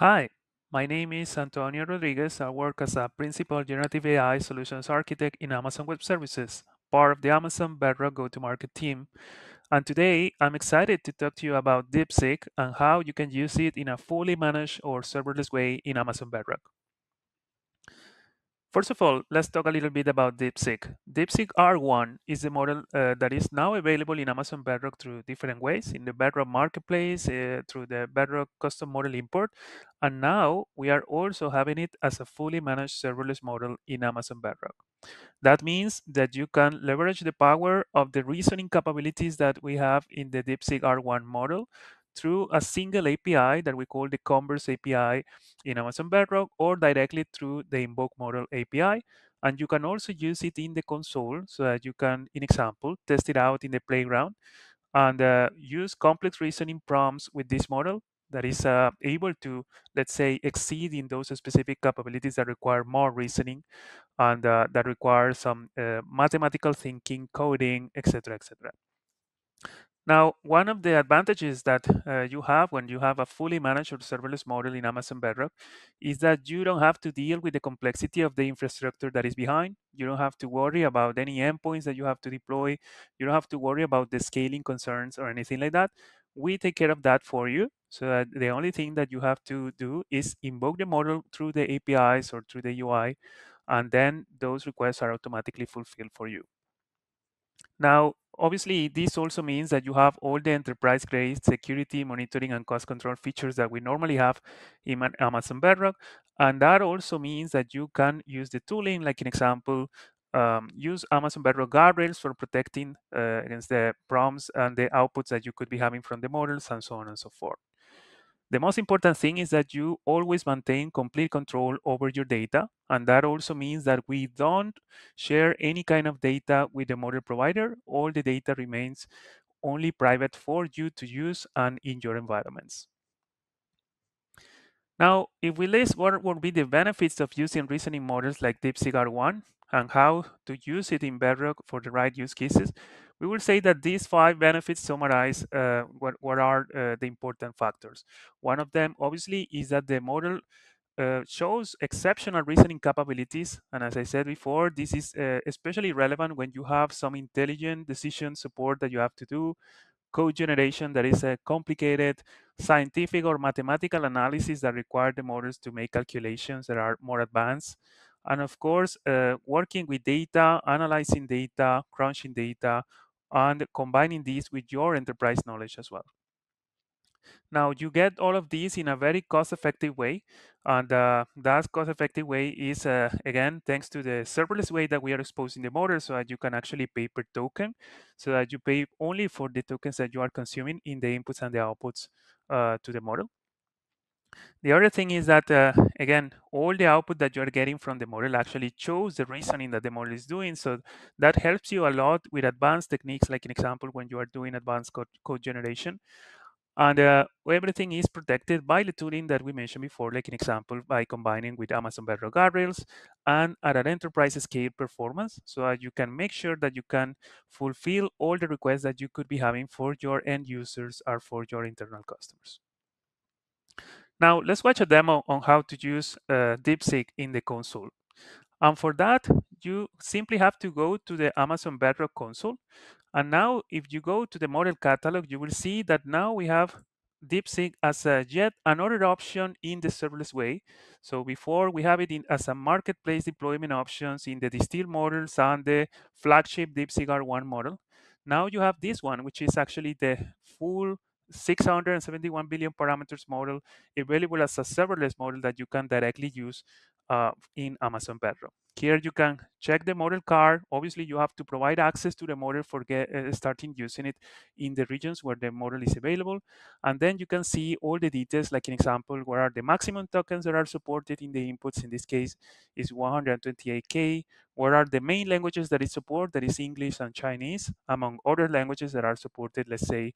Hi, my name is Antonio Rodriguez. I work as a Principal Generative AI Solutions Architect in Amazon Web Services, part of the Amazon Bedrock go-to-market team. And today, I'm excited to talk to you about DeepSeek and how you can use it in a fully managed or serverless way in Amazon Bedrock. First of all, let's talk a little bit about DeepSeek. DeepSeek R1 is the model that is now available in Amazon Bedrock through different ways, in the Bedrock Marketplace, through the Bedrock Custom Model Import, and now we are also having it as a fully managed serverless model in Amazon Bedrock. That means that you can leverage the power of the reasoning capabilities that we have in the DeepSeek R1 model through a single API that we call the Converse API in Amazon Bedrock, or directly through the Invoke Model API. And you can also use it in the console so that you can, in example, test it out in the playground and use complex reasoning prompts with this model that is able to, let's say, exceed in those specific capabilities that require more reasoning and that require some mathematical thinking, coding, etc., etc. Now, one of the advantages that you have when you have a fully managed or serverless model in Amazon Bedrock is that you don't have to deal with the complexity of the infrastructure that is behind. You don't have to worry about any endpoints that you have to deploy. You don't have to worry about the scaling concerns or anything like that. We take care of that for you, so that the only thing that you have to do is invoke the model through the APIs or through the UI, and then those requests are automatically fulfilled for you. Now, obviously, this also means that you have all the enterprise-grade security, monitoring, and cost control features that we normally have in Amazon Bedrock. And that also means that you can use the tooling, like in example, use Amazon Bedrock guardrails for protecting against the prompts and the outputs that you could be having from the models, and so on and so forth. The most important thing is that you always maintain complete control over your data. And that also means that we don't share any kind of data with the model provider. All the data remains only private for you to use and in your environments. Now, if we list what would be the benefits of using reasoning models like DeepSeek R1 and how to use it in Bedrock for the right use cases, we will say that these 5 benefits summarize what are the important factors. One of them, obviously, is that the model shows exceptional reasoning capabilities. And as I said before, this is especially relevant when you have some intelligent decision support that you have to do, code generation that is a complicated scientific or mathematical analysis that require the models to make calculations that are more advanced. And of course, working with data, analyzing data, crunching data, and combining these with your enterprise knowledge as well. Now, you get all of these in a very cost-effective way. And that cost-effective way is, again, thanks to the serverless way that we are exposing the model, so that you can actually pay per token, so that you pay only for the tokens that you are consuming in the inputs and the outputs to the model. The other thing is that, again, all the output that you're getting from the model actually shows the reasoning that the model is doing. So that helps you a lot with advanced techniques, like in example, when you are doing advanced code generation. And everything is protected by the tooling that we mentioned before, like in example, by combining with Amazon Bedrock guardrails and at an enterprise scale performance, so that you can make sure that you can fulfill all the requests that you could be having for your end users or for your internal customers. Now, let's watch a demo on how to use DeepSeek in the console. And for that, you simply have to go to the Amazon Bedrock console. And now, if you go to the model catalog, you will see that now we have DeepSeek as yet another option in the serverless way. So before, we have it as a marketplace deployment options in the distilled models and the flagship DeepSeek R1 model. Now you have this one, which is actually the full 671 billion parameters model available as a serverless model that you can directly use in Amazon Bedrock. Here you can check the model card. Obviously, you have to provide access to the model for starting using it in the regions where the model is available. And then you can see all the details, like in example, where are the maximum tokens that are supported in the inputs. In this case, is 128K. Where are the main languages that it supports, that is English and Chinese, among other languages that are supported, let's say,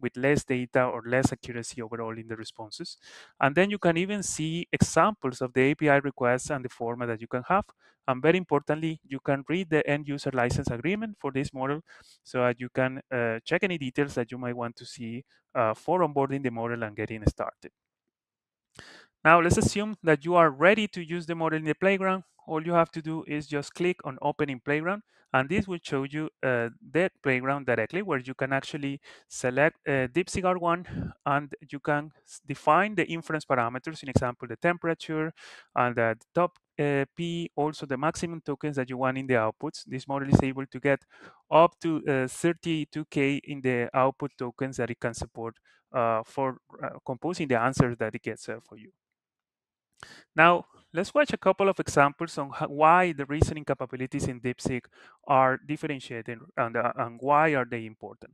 with less data or less accuracy overall in the responses. And then you can even see examples of the API requests and the format that you can have. And very importantly, you can read the end user license agreement for this model, so that you can check any details that you might want to see for onboarding the model and getting started. Now let's assume that you are ready to use the model in the playground. All you have to do is just click on Open in Playground, and this will show you the playground directly, where you can actually select DeepSeek R1, and you can define the inference parameters, in example, the temperature and the top P, also the maximum tokens that you want in the outputs. This model is able to get up to 32K in the output tokens that it can support for composing the answers that it gets for you. Now, let's watch a couple of examples on why the reasoning capabilities in DeepSeek are differentiated and why are they important.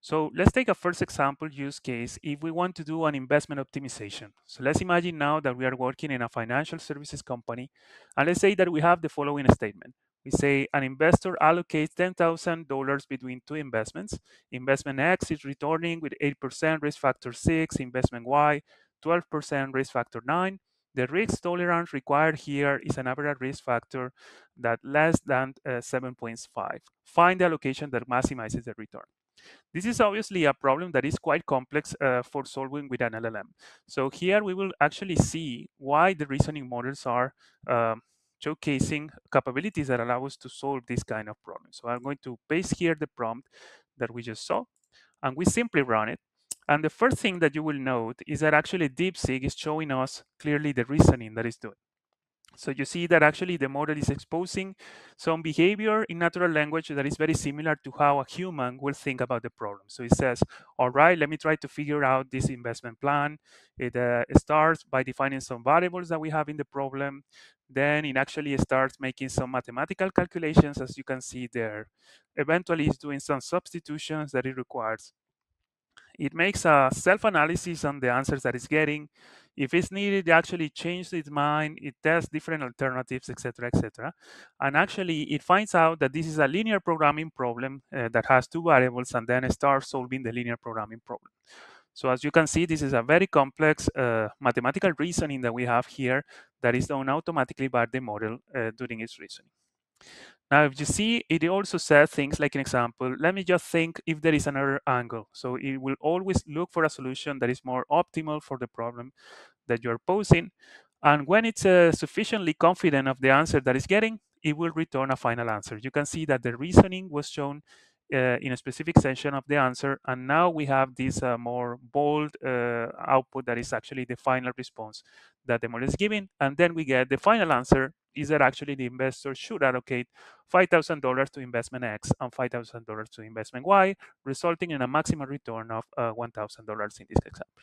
So let's take a first example use case if we want to do an investment optimization. So let's imagine now that we are working in a financial services company, and let's say that we have the following statement. We say an investor allocates $10,000 between two investments. Investment X is returning with 8% risk factor 6, investment Y 12% risk factor 9. The risk tolerance required here is an average risk factor that less than 7.5. Find the allocation that maximizes the return. This is obviously a problem that is quite complex for solving with an LLM. So here we will actually see why the reasoning models are showcasing capabilities that allow us to solve this kind of problem. So I'm going to paste here the prompt that we just saw, and we simply run it. And the first thing that you will note is that actually DeepSeek is showing us clearly the reasoning that it's doing. So you see that actually the model is exposing some behavior in natural language that is very similar to how a human will think about the problem. So it says, all right, let me try to figure out this investment plan. It starts by defining some variables that we have in the problem. Then it actually starts making some mathematical calculations, as you can see there. Eventually, it's doing some substitutions that it requires. It makes a self-analysis on the answers that it's getting. If it's needed, it actually changes its mind. It tests different alternatives, etc., etc. And actually, it finds out that this is a linear programming problem that has two variables, and then starts solving the linear programming problem. So as you can see, this is a very complex mathematical reasoning that we have here that is done automatically by the model during its reasoning. Now, if you see, it also says things like an example, let me just think if there is another angle. So it will always look for a solution that is more optimal for the problem that you're posing. And when it's sufficiently confident of the answer that it's getting, it will return a final answer. You can see that the reasoning was shown in a specific section of the answer. And now we have this more bold output that is actually the final response that the model is giving. And then we get the final answer is that actually the investor should allocate $5,000 to investment X and $5,000 to investment Y, resulting in a maximum return of $1,000 in this example.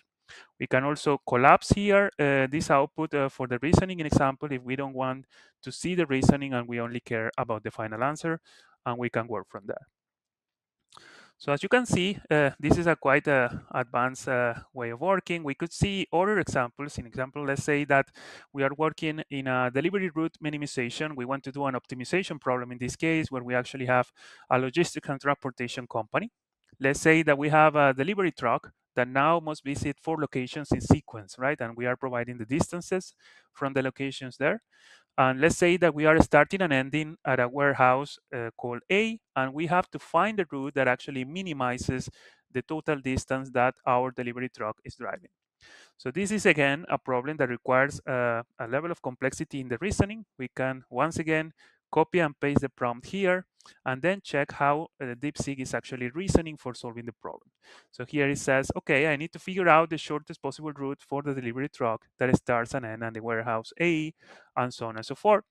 We can also collapse here this output for the reasoning example if we don't want to see the reasoning and we only care about the final answer, and we can work from there. So as you can see, this is a quite advanced way of working. We could see other examples. In example, let's say that we are working in a delivery route minimization. We want to do an optimization problem in this case where we actually have a logistics and transportation company. Let's say that we have a delivery truck that now must visit 4 locations in sequence, right? And we are providing the distances from the locations there. And let's say that we are starting and ending at a warehouse called A, and we have to find a route that actually minimizes the total distance that our delivery truck is driving. So this is, again, a problem that requires a level of complexity in the reasoning. We can, once again, copy and paste the prompt here, and then check how DeepSeek is actually reasoning for solving the problem. So here it says, okay, I need to figure out the shortest possible route for the delivery truck that starts and ends at the warehouse A, and so on and so forth.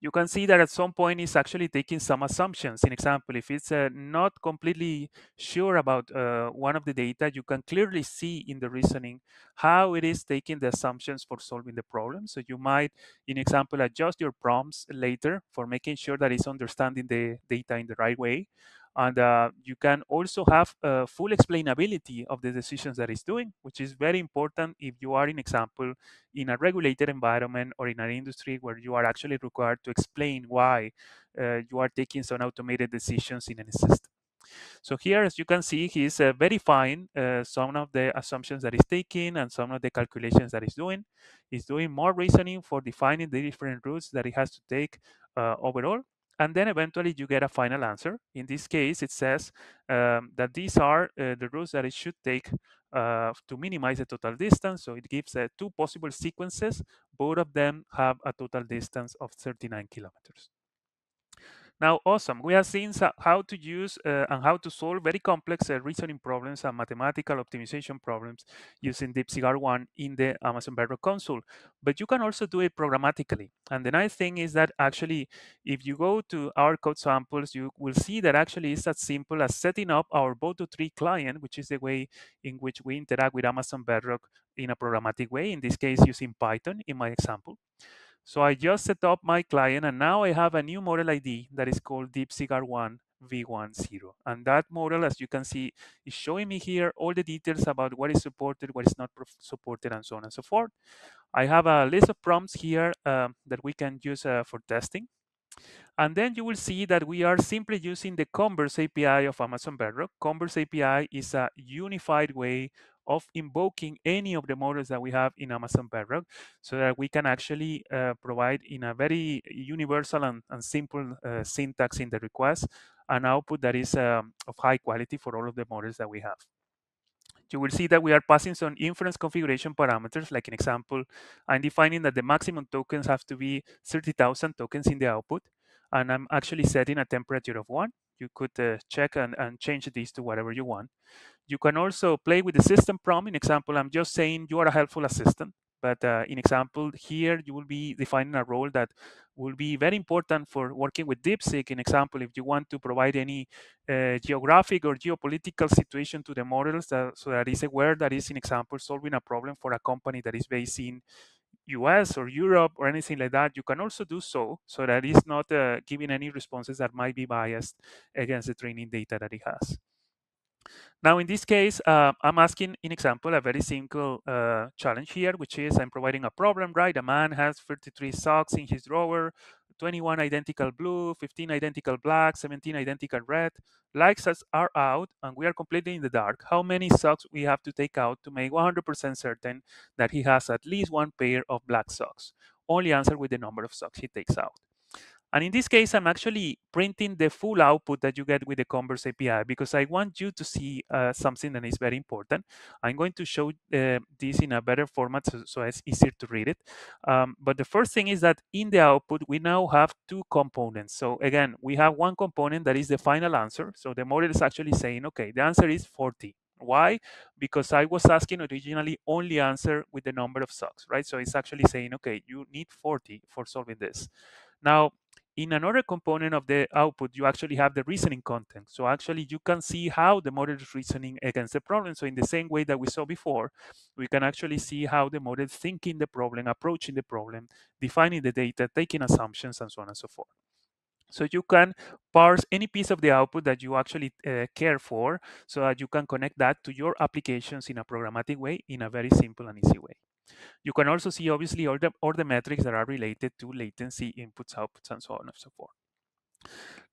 You can see that at some point it's actually taking some assumptions. In example, if it's not completely sure about one of the data, you can clearly see in the reasoning how it is taking the assumptions for solving the problem. So you might, in example, adjust your prompts later for making sure that it's understanding the data in the right way. And you can also have full explainability of the decisions that it's doing, which is very important if you are, in example, in a regulated environment or in an industry where you are actually required to explain why you are taking some automated decisions in any system. So here, as you can see, he's verifying some of the assumptions that he's taking and some of the calculations that he's doing. He's doing more reasoning for defining the different routes that he has to take overall. And then eventually you get a final answer. In this case, it says that these are the routes that it should take to minimize the total distance. So it gives two possible sequences. Both of them have a total distance of 39 kilometers. Now, awesome. We have seen how to use and how to solve very complex reasoning problems and mathematical optimization problems using DeepSeek R1 in the Amazon Bedrock console. But you can also do it programmatically. And the nice thing is that actually, if you go to our code samples, you will see that actually it's as simple as setting up our Boto3 client, which is the way in which we interact with Amazon Bedrock in a programmatic way, in this case using Python in my example. So I just set up my client, and now I have a new model ID that is called DeepSeek R1 v10. And that model, as you can see, is showing me here all the details about what is supported, what is not supported, and so on and so forth. I have a list of prompts here that we can use for testing. And then you will see that we are simply using the Converse API of Amazon Bedrock. Converse API is a unified way of invoking any of the models that we have in Amazon Bedrock, so that we can actually provide in a very universal and simple syntax in the request an output that is of high quality for all of the models that we have. You will see that we are passing some inference configuration parameters, like in example, I'm defining that the maximum tokens have to be 30,000 tokens in the output, and I'm actually setting a temperature of 1. You could check and change these to whatever you want. You can also play with the system prompt. In example, I'm just saying you are a helpful assistant. But in example, here you will be defining a role that will be very important for working with DeepSeek. In example, if you want to provide any geographic or geopolitical situation to the models, so that it's aware that is, in example, solving a problem for a company that is based in US or Europe or anything like that, you can also do so that it's not giving any responses that might be biased against the training data that it has. Now, in this case, I'm asking, in example, a very simple challenge here, which is I'm providing a problem, right? A man has 33 socks in his drawer, 21 identical blue, 15 identical black, 17 identical red. Lights are out, and we are completely in the dark. How many socks we have to take out to make 100% certain that he has at least one pair of black socks? Only answer with the number of socks he takes out. And in this case, I'm actually printing the full output that you get with the Converse API, because I want you to see something that is very important. I'm going to show this in a better format so it's easier to read it. But the first thing is that in the output, we now have two components. So again, we have one component that is the final answer. So the model is actually saying, okay, the answer is 40. Why? Because I was asking originally only answer with the number of socks, right? So it's actually saying, okay, you need 40 for solving this. Now, in another component of the output, you actually have the reasoning content. So actually, you can see how the model is reasoning against the problem. So in the same way that we saw before, we can actually see how the model is thinking the problem, approaching the problem, defining the data, taking assumptions, and so on and so forth. So you can parse any piece of the output that you actually care for, so that you can connect that to your applications in a programmatic way, in a very simple and easy way. You can also see, obviously, all the metrics that are related to latency, inputs, outputs, and so on and so forth.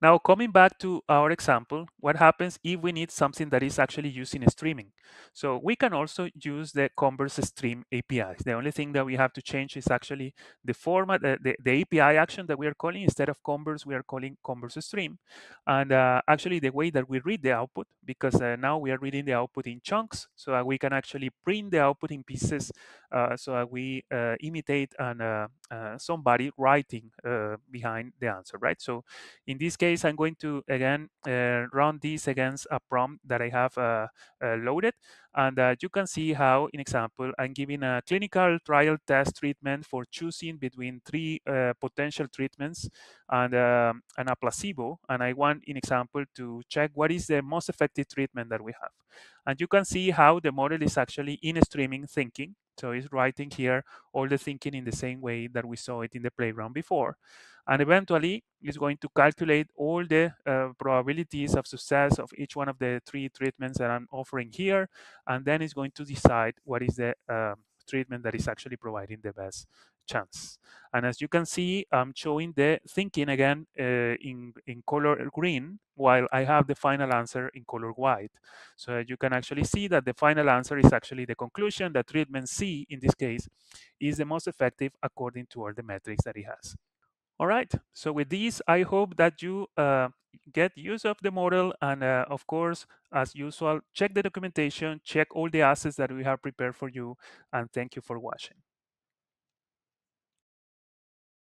Now, coming back to our example, what happens if we need something that is actually using streaming? So we can also use the Converse Stream API. The only thing that we have to change is actually the format, the API action that we are calling. Instead of Converse, we are calling Converse Stream. And actually, the way that we read the output, because now we are reading the output in chunks, so that we can actually print the output in pieces, so that we imitate and somebody writing behind the answer, right? So in this case, I'm going to, again, run this against a prompt that I have loaded. And you can see how, in example, I'm giving a clinical trial test treatment for choosing between three potential treatments and a placebo. And I want, in example, to check what is the most effective treatment that we have. And you can see how the model is actually in streaming thinking. So it's writing here all the thinking in the same way that we saw it in the playground before. And eventually, it's going to calculate all the probabilities of success of each one of the three treatments that I'm offering here. And then it's going to decide what is the treatment that is actually providing the best chance. And as you can see, I'm showing the thinking again in color green, while I have the final answer in color white. So you can actually see that the final answer is actually the conclusion that treatment C, in this case, is the most effective according to all the metrics that it has. All right, so with this, I hope that you get use of the model. And of course, as usual, check the documentation, check all the assets that we have prepared for you. And thank you for watching.